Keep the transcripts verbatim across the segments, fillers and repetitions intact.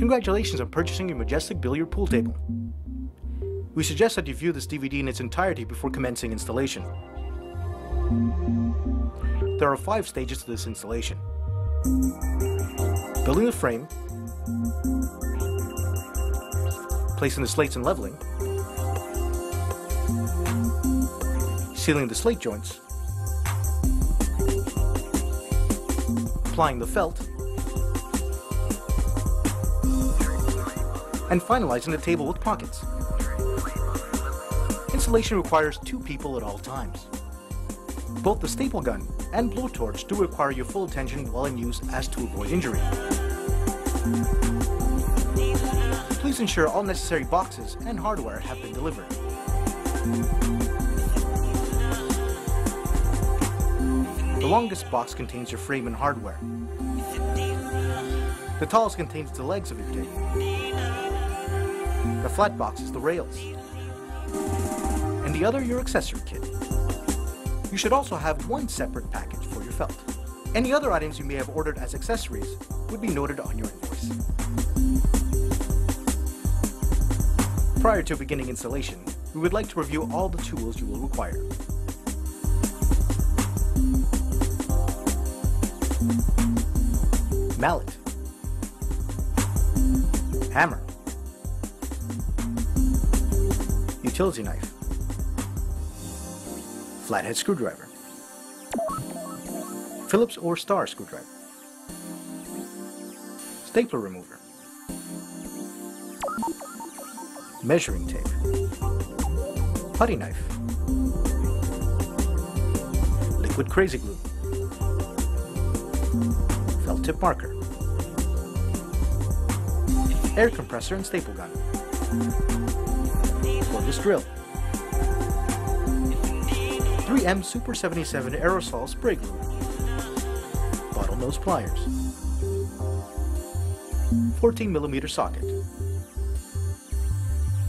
Congratulations on purchasing your Majestic Billiard Pool Table. We suggest that you view this D V D in its entirety before commencing installation. There are five stages to this installation: building the frame, placing the slates and leveling, sealing the slate joints, applying the felt, and finalizing the table with pockets. Installation requires two people at all times. Both the staple gun and blowtorch do require your full attention while in use as to avoid injury. Please ensure all necessary boxes and hardware have been delivered. The longest box contains your frame and hardware. The tallest contains the legs of your table. The flat box is the rails. And the other, your accessory kit. You should also have one separate package for your felt. Any other items you may have ordered as accessories would be noted on your invoice. Prior to beginning installation, we would like to review all the tools you will require. Mallet, hammer, utility knife, flathead screwdriver, Phillips or Star screwdriver, stapler remover, measuring tape, putty knife, liquid crazy glue, felt tip marker, air compressor and staple gun, cordless drill, three M Super seventy-seven Aerosol Spray Glue, bottlenose pliers, fourteen millimeter socket,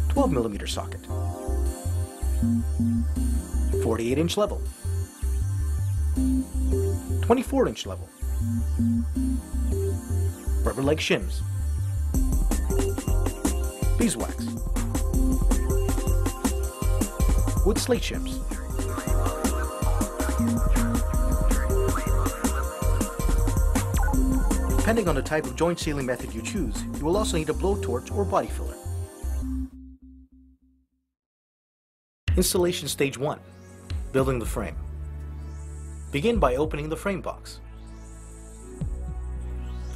twelve millimeter socket, forty-eight inch level, twenty-four inch level, rubber leg shims, beeswax, wood slate shims, depending on the type of joint sealing method you choose, you will also need a blowtorch or body filler. Installation Stage one. Building the frame. Begin by opening the frame box.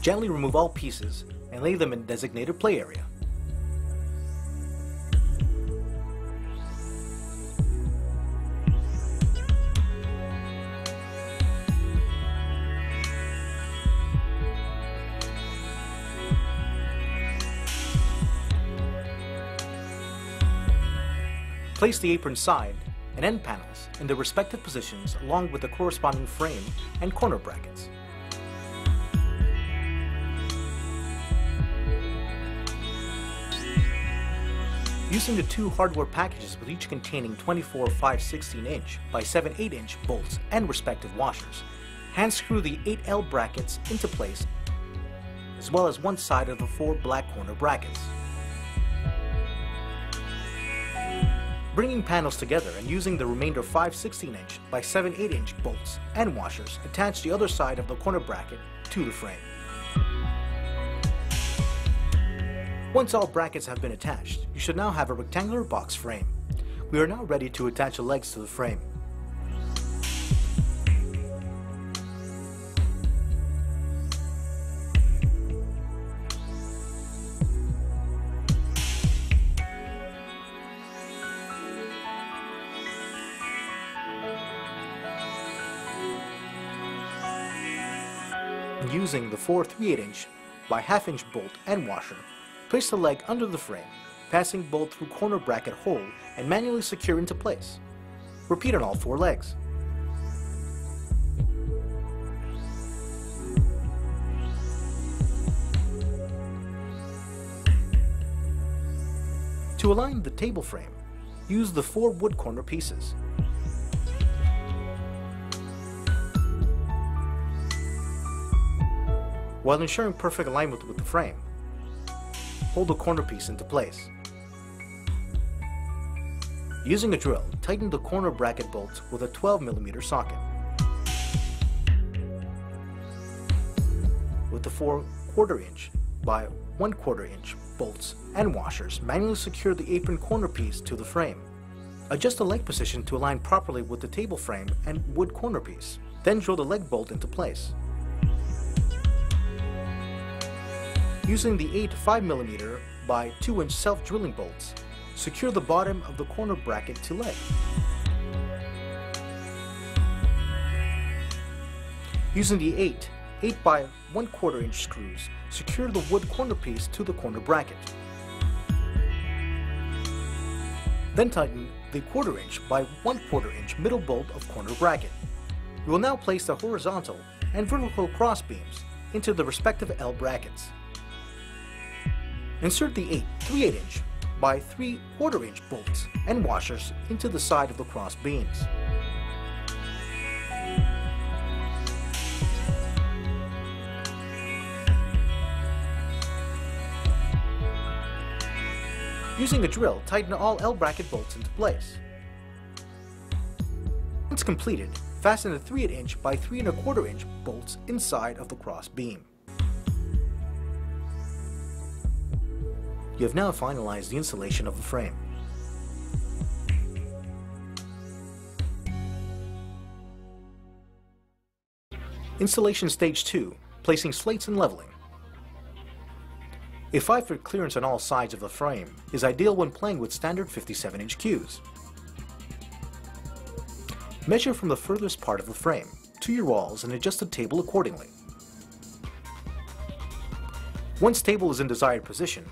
Gently remove all pieces and lay them in the designated play area. Place the apron side and end panels in their respective positions along with the corresponding frame and corner brackets. Using the two hardware packages with each containing twenty-four five sixteenths inch by seven eighths inch bolts and respective washers, hand screw the eight L brackets into place as well as one side of the four black corner brackets. Bringing panels together and using the remainder five sixteenths inch by seven eighths inch bolts and washers, attach the other side of the corner bracket to the frame. Once all brackets have been attached, you should now have a rectangular box frame. We are now ready to attach the legs to the frame. Using the four three eighths inch by half inch bolt and washer, place the leg under the frame, passing bolt through corner bracket hole and manually secure into place. Repeat on all four legs. To align the table frame, use the four wood corner pieces. While ensuring perfect alignment with the frame, hold the corner piece into place. Using a drill, tighten the corner bracket bolts with a twelve millimeter socket. With the four quarter inch by one quarter inch bolts and washers, manually secure the apron corner piece to the frame. Adjust the leg position to align properly with the table frame and wood corner piece. Then drill the leg bolt into place. Using the eight five millimeter by two inch self-drilling bolts, secure the bottom of the corner bracket to leg. Using the eight eight by one quarter inch screws, secure the wood corner piece to the corner bracket. Then tighten the quarter inch by one quarter inch middle bolt of corner bracket. You will now place the horizontal and vertical cross beams into the respective L brackets. Insert the eight three eighths inch by three quarter inch bolts and washers into the side of the cross beams. Using a drill, tighten all L bracket bolts into place. Once completed, fasten the three eighths inch by three and a quarter inch bolts inside of the cross beam. You have now finalized the installation of the frame. Installation stage two, placing slates and leveling. A five foot clearance on all sides of the frame is ideal when playing with standard fifty-seven inch cues. Measure from the furthest part of the frame to your walls and adjust the table accordingly. Once table is in desired position,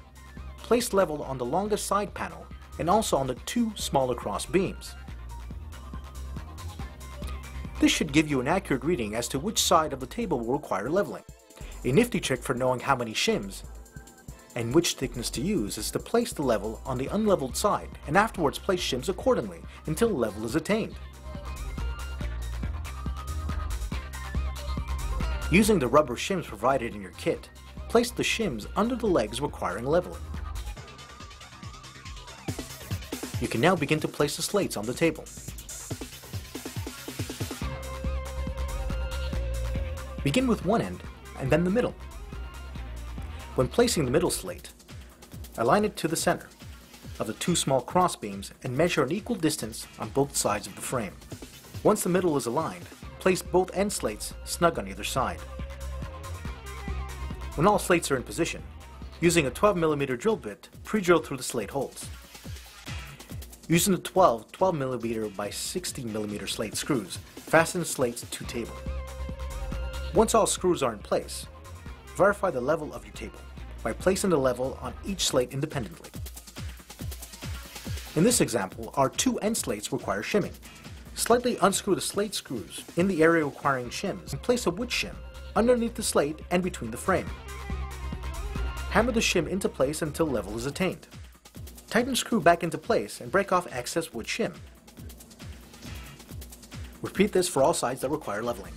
place level on the longest side panel and also on the two smaller cross beams. This should give you an accurate reading as to which side of the table will require leveling. A nifty trick for knowing how many shims and which thickness to use is to place the level on the unleveled side and afterwards place shims accordingly until level is attained. Using the rubber shims provided in your kit, place the shims under the legs requiring leveling. You can now begin to place the slates on the table. Begin with one end and then the middle. When placing the middle slate, align it to the center of the two small cross beams and measure an equal distance on both sides of the frame. Once the middle is aligned, place both end slates snug on either side. When all slates are in position, using a twelve millimeter drill bit, pre-drill through the slate holes. Using the twelve twelve millimeter by sixteen millimeter slate screws, fasten the slates to table. Once all screws are in place, verify the level of your table by placing the level on each slate independently. In this example, our two end slates require shimming. Slightly unscrew the slate screws in the area requiring shims and place a wood shim underneath the slate and between the frame. Hammer the shim into place until level is attained. Tighten screw back into place and break off excess wood shim. Repeat this for all sides that require leveling.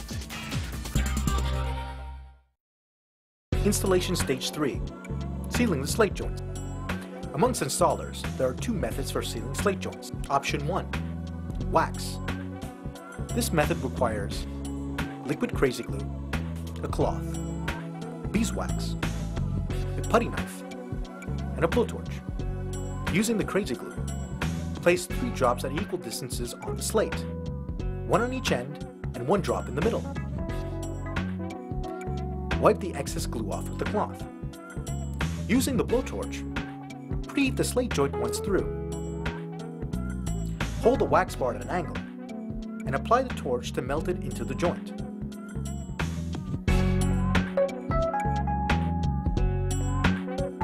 Installation stage three, sealing the slate joints. Amongst installers, there are two methods for sealing slate joints. Option one, wax. This method requires liquid crazy glue, a cloth, beeswax, a putty knife, and a blowtorch. Using the crazy glue, place three drops at equal distances on the slate, one on each end and one drop in the middle. Wipe the excess glue off with the cloth. Using the blowtorch, preheat the slate joint once through. Hold the wax bar at an angle and apply the torch to melt it into the joint.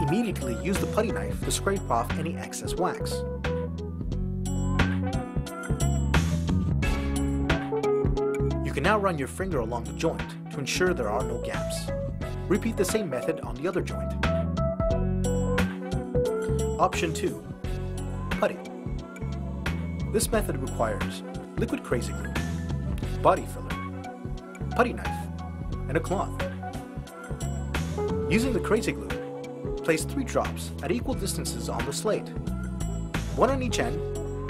Immediately use the putty knife to scrape off any excess wax. You can now run your finger along the joint to ensure there are no gaps. Repeat the same method on the other joint. Option two, putty. This method requires liquid crazy glue, body filler, putty knife, and a cloth. Using the crazy glue, place three drops at equal distances on the slate, one on each end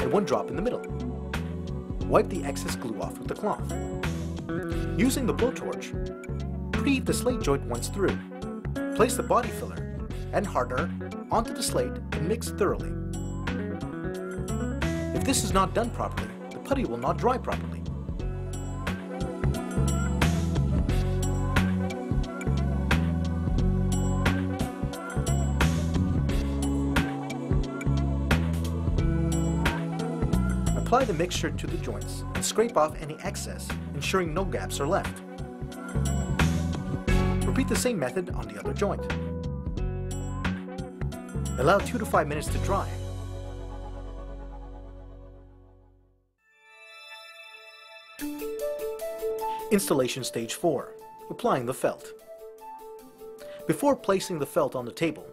and one drop in the middle. Wipe the excess glue off with the cloth. Using the blowtorch, preheat the slate joint once through. Place the body filler and hardener onto the slate and mix thoroughly. If this is not done properly, the putty will not dry properly. Apply the mixture to the joints and scrape off any excess, ensuring no gaps are left. Repeat the same method on the other joint. Allow two to five minutes to dry. Installation stage four. Applying the felt. Before placing the felt on the table,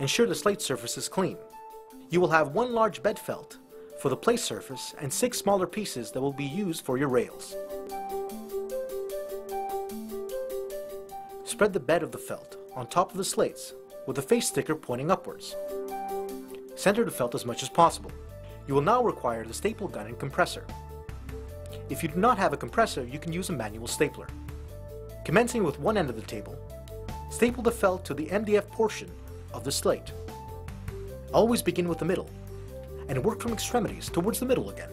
ensure the slate surface is clean. You will have one large bed felt for the play surface and six smaller pieces that will be used for your rails. Spread the bed of the felt on top of the slates with the face sticker pointing upwards. Center the felt as much as possible. You will now require the staple gun and compressor. If you do not have a compressor, you can use a manual stapler. Commencing with one end of the table, staple the felt to the M D F portion of the slate. Always begin with the middle and work from extremities towards the middle again.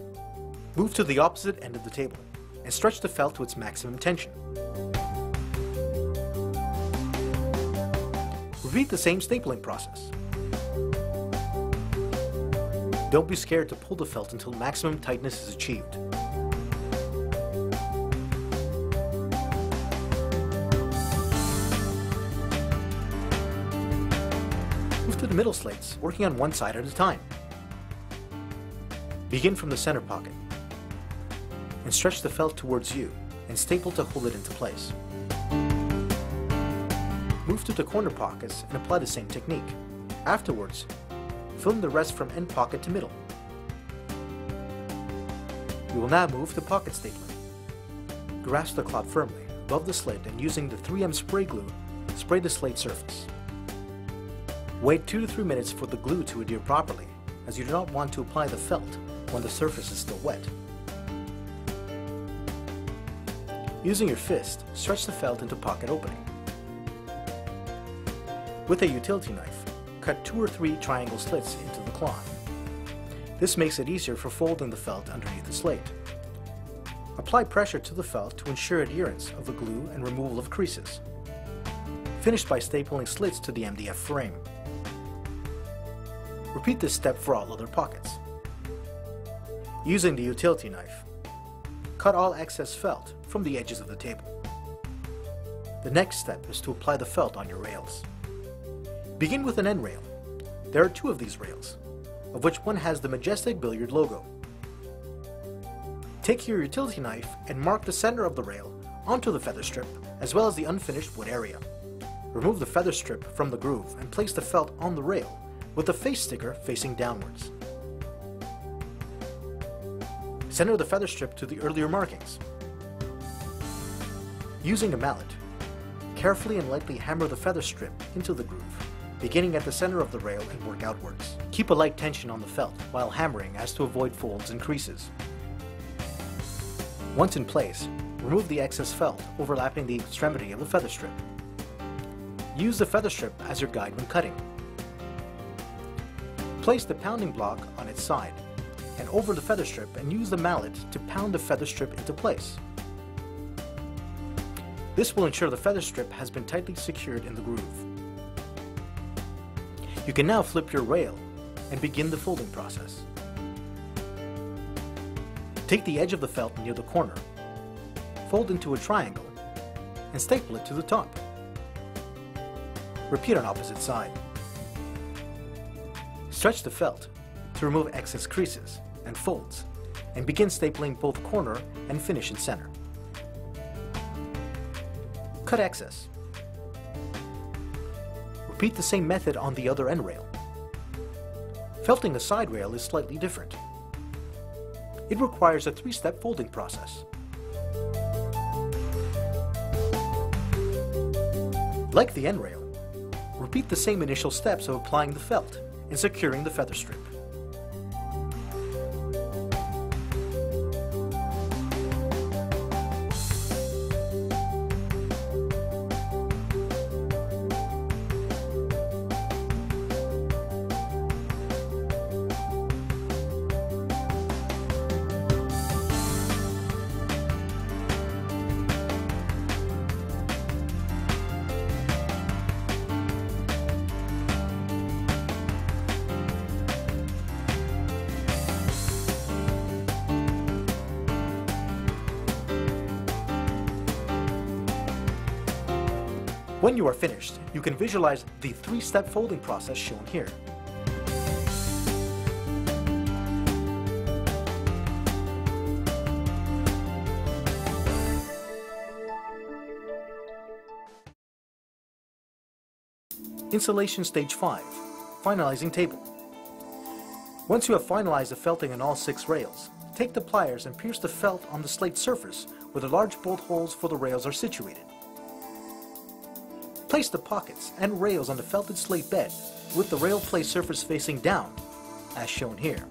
Move to the opposite end of the table and stretch the felt to its maximum tension. Repeat the same stapling process. Don't be scared to pull the felt until maximum tightness is achieved. Move to the middle slates, working on one side at a time. Begin from the center pocket and stretch the felt towards you and staple to hold it into place. Move to the corner pockets and apply the same technique. Afterwards, fill in the rest from end pocket to middle. You will now move to pocket stapling. Grasp the cloth firmly above the slate and using the three M spray glue, spray the slate surface. Wait two to three minutes for the glue to adhere properly, as you do not want to apply the felt when the surface is still wet. Using your fist, stretch the felt into pocket opening. With a utility knife, cut two or three triangle slits into the cloth. This makes it easier for folding the felt underneath the slate. Apply pressure to the felt to ensure adherence of the glue and removal of creases. Finish by stapling slits to the M D F frame. Repeat this step for all other pockets. Using the utility knife, cut all excess felt from the edges of the table. The next step is to apply the felt on your rails. Begin with an end rail. There are two of these rails, of which one has the Majestic Billiard logo. Take your utility knife and mark the center of the rail onto the feather strip as well as the unfinished wood area. Remove the feather strip from the groove and place the felt on the rail with the face sticker facing downwards. Center the feather strip to the earlier markings. Using a mallet, carefully and lightly hammer the feather strip into the groove, beginning at the center of the rail and work outwards. Keep a light tension on the felt while hammering as to avoid folds and creases. Once in place, remove the excess felt overlapping the extremity of the feather strip. Use the feather strip as your guide when cutting. Place the pounding block on its side and over the feather strip and use the mallet to pound the feather strip into place. This will ensure the feather strip has been tightly secured in the groove. You can now flip your rail and begin the folding process. Take the edge of the felt near the corner, fold into a triangle, and staple it to the top. Repeat on opposite side. Stretch the felt to remove excess creases and folds and begin stapling both corner and finish in center. Cut excess. Repeat the same method on the other end rail. Felting a side rail is slightly different. It requires a three-step folding process. Like the end rail, repeat the same initial steps of applying the felt and securing the feather strip. When you are finished, you can visualize the three-step folding process shown here. Installation stage five, finalizing table. Once you have finalized the felting on all six rails, take the pliers and pierce the felt on the slate surface where the large bolt holes for the rails are situated. Place the pockets and rails on the felted slate bed with the rail play surface facing down, as shown here.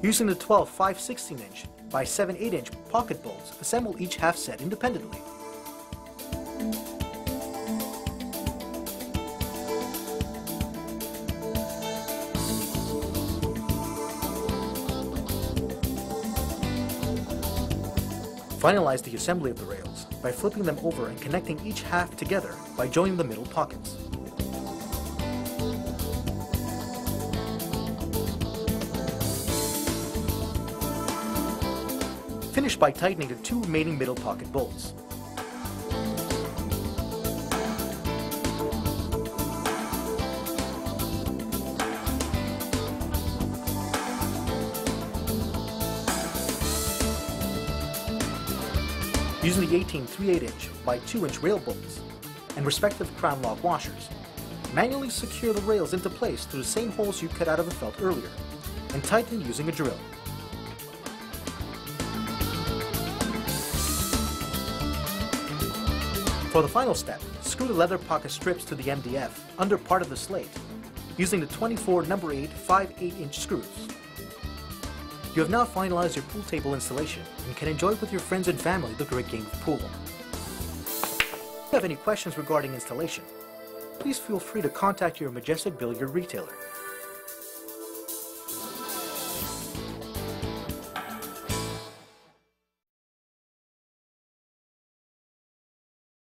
Using the twelve five sixteenths inch by seven eighths inch pocket bolts, assemble each half set independently. Finalize the assembly of the rails by flipping them over and connecting each half together by joining the middle pockets. Finish by tightening the two remaining middle pocket bolts. Using the eighteen three eighths inch by two inch rail bolts and respective crown lock washers, manually secure the rails into place through the same holes you cut out of the felt earlier, and tighten using a drill. For the final step, screw the leather pocket strips to the M D F under part of the slate using the twenty-four number eight five eighths inch screws. You have now finalized your pool table installation and can enjoy with your friends and family the great game of pool. If you have any questions regarding installation, please feel free to contact your Majestic Billiard retailer.